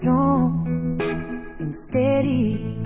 strong and steady. If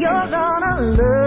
you're gonna love